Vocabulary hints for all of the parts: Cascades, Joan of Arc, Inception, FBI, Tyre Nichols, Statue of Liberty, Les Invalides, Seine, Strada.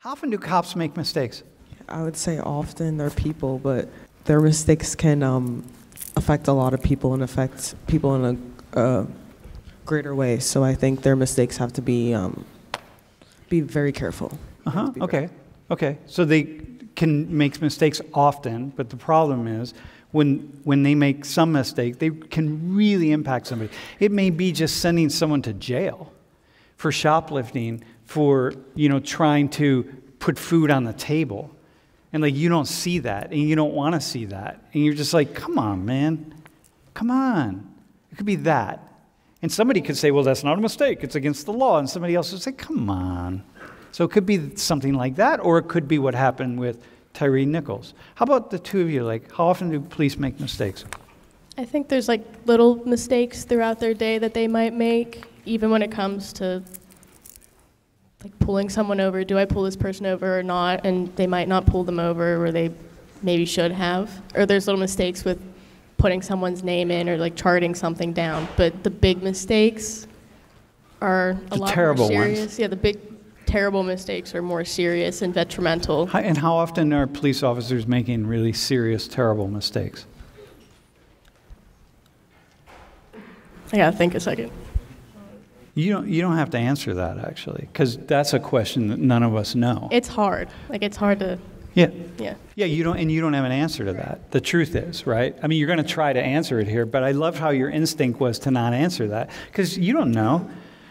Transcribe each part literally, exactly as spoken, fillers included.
How often do cops make mistakes? I would say often. They're people, but their mistakes can um, affect a lot of people and affect people in a uh, greater way. So I think their mistakes have to be um, be very careful. Uh-huh. Okay. Very. Okay. So they can make mistakes often, but the problem is when when they make some mistake, they can really impact somebody. It may be just sending someone to jail for shoplifting, for, you know, trying to put food on the table. And like, you don't see that, and you don't want to see that. And you're just like, come on, man, come on. It could be that. And somebody could say, well, that's not a mistake, it's against the law. And somebody else would say, come on. So it could be something like that, or it could be what happened with Tyre Nichols. How about the two of you? Like, how often do police make mistakes? I think there's like little mistakes throughout their day that they might make, even when it comes to like pulling someone over. Do I pull this person over or not? And they might not pull them over, or they maybe should have. Or there's little mistakes with putting someone's name in or like charting something down. But the big mistakes are a lot more serious. Yeah, the big terrible mistakes are more serious and detrimental. How, and how often are police officers making really serious, terrible mistakes? I gotta think a second. You don't, you don't have to answer that, actually, because that's a question that none of us know. It's hard. Like, it's hard to... Yeah. Yeah. Yeah, you don't, and you don't have an answer to that. The truth is, right? I mean, you're going to try to answer it here, but I love how your instinct was to not answer that, because you don't know.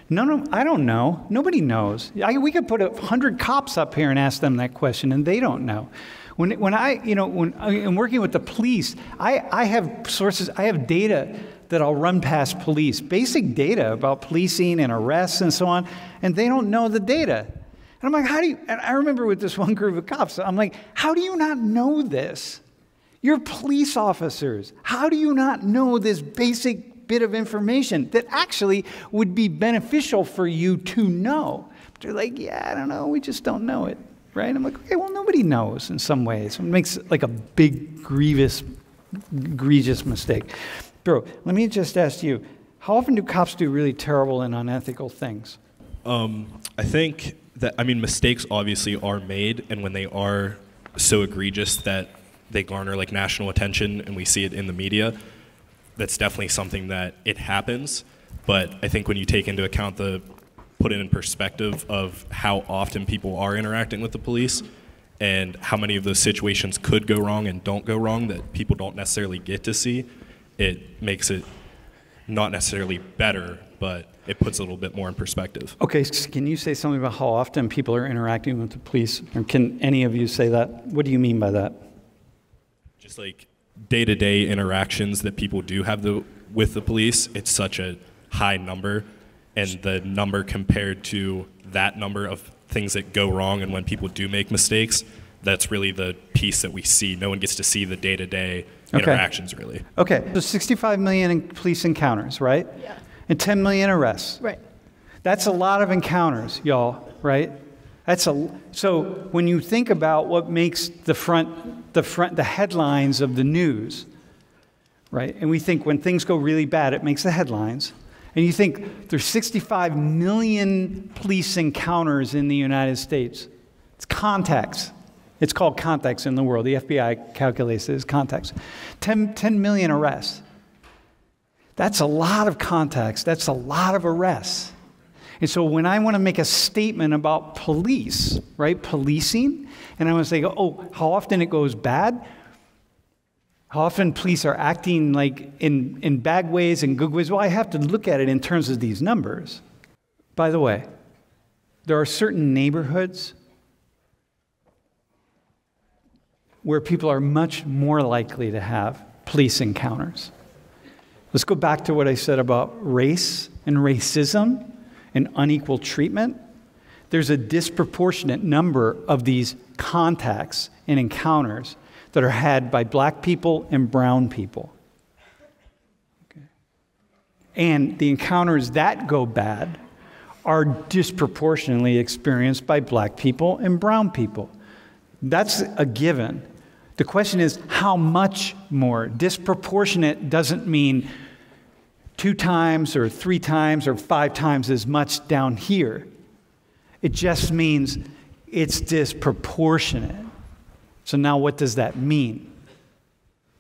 None of, I don't know. Nobody knows. I, we could put a hundred cops up here and ask them that question, and they don't know. When, when I, you know, when I'm working with the police, I, I have sources, I have data that I'll run past police, basic data about policing and arrests and so on, and they don't know the data. And I'm like, how do you, and I remember with this one group of cops, I'm like, how do you not know this? You're police officers. How do you not know this basic bit of information that actually would be beneficial for you to know? But they're like, yeah, I don't know, we just don't know it, right? I'm like, okay, well, nobody knows in some ways. It makes like a big, grievous, egregious mistake. Bro, let me just ask you, how often do cops do really terrible and unethical things? Um, I think that, I mean, mistakes obviously are made, and when they are so egregious that they garner like national attention and we see it in the media, that's definitely something that it happens. But I think when you take into account the, put it in perspective of how often people are interacting with the police and how many of those situations could go wrong and don't go wrong that people don't necessarily get to see, it makes it not necessarily better, but it puts a little bit more in perspective. Okay, can you say something about how often people are interacting with the police? Or can any of you say that? What do you mean by that? Just like day-to-day interactions that people do have the, with the police, it's such a high number, and the number compared to that number of things that go wrong and when people do make mistakes, that's really the piece that we see. No one gets to see the day-to-day okay. interactions, really. Okay, so sixty-five million in police encounters, right? Yeah. And ten million arrests. Right. That's a lot of encounters, y'all, right? That's a, so when you think about what makes the front, the front, the headlines of the news, right? And we think when things go really bad, it makes the headlines. And you think there's sixty-five million police encounters in the United States. It's contacts. It's called contacts in the world. The F B I calculates it as contacts. ten million arrests. That's a lot of contacts. That's a lot of arrests. And so when I want to make a statement about police, right, policing, and I want to say, oh, how often it goes bad, how often police are acting like in, in bad ways and good ways, well, I have to look at it in terms of these numbers. By the way, there are certain neighborhoods where people are much more likely to have police encounters. Let's go back to what I said about race and racism and unequal treatment. There's a disproportionate number of these contacts and encounters that are had by black people and brown people. Okay. And the encounters that go bad are disproportionately experienced by black people and brown people. That's a given. The question is, how much more? Disproportionate doesn't mean two times or three times or five times as much down here. It just means it's disproportionate. So now what does that mean?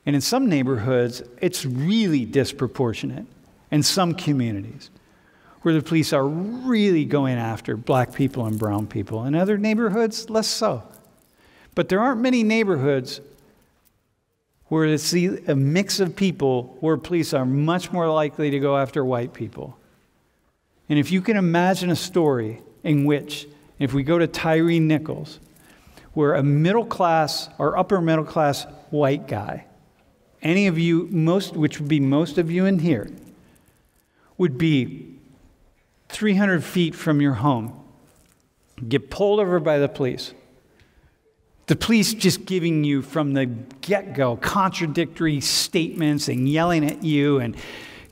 And in some neighborhoods, it's really disproportionate. In some communities, where the police are really going after black people and brown people. In other neighborhoods, less so. But there aren't many neighborhoods where it's a mix of people where police are much more likely to go after white people. And if you can imagine a story in which, if we go to Tyre Nichols, where a middle class or upper middle class white guy, any of you, most, which would be most of you in here, would be three hundred feet from your home, get pulled over by the police. The police just giving you from the get-go contradictory statements and yelling at you and,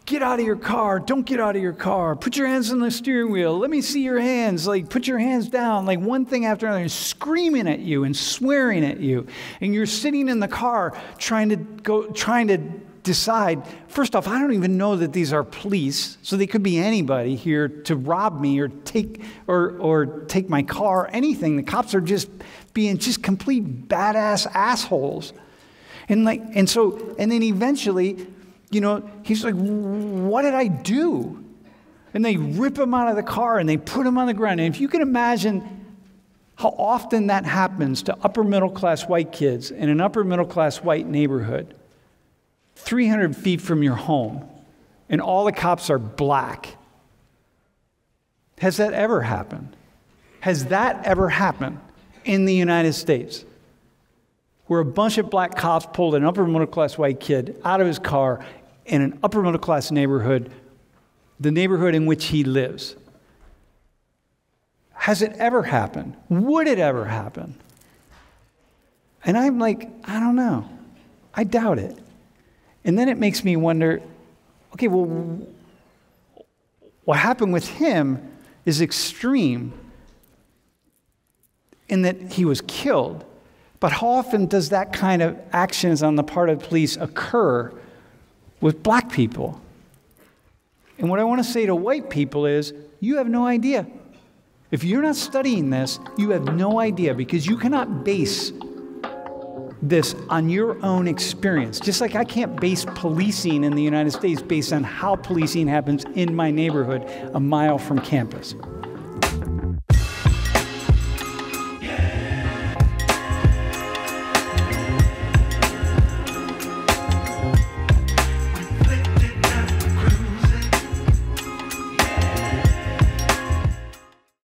get out of your car, don't get out of your car, put your hands on the steering wheel, let me see your hands, like put your hands down, like one thing after another, screaming at you and swearing at you. And you're sitting in the car trying to go, trying to decide, first off, I don't even know that these are police, so they could be anybody here to rob me or take, or, or take my car, anything. The cops are just being just complete badass assholes. And like, and so, and then eventually, you know, he's like, what did I do? And they rip him out of the car and they put him on the ground. And if you can imagine how often that happens to upper middle class white kids in an upper middle class white neighborhood, three hundred feet from your home, and all the cops are black. Has that ever happened? Has that ever happened in the United States? Where a bunch of black cops pulled an upper middle class white kid out of his car in an upper middle class neighborhood, the neighborhood in which he lives. Has it ever happened? Would it ever happen? And I'm like, I don't know. I doubt it. And then it makes me wonder, okay, well, what happened with him is extreme in that he was killed. But how often does that kind of actions on the part of police occur with black people? And what I want to say to white people is, you have no idea. If you're not studying this, you have no idea, because you cannot base this on your own experience. Just like I can't base policing in the United States based on how policing happens in my neighborhood a mile from campus.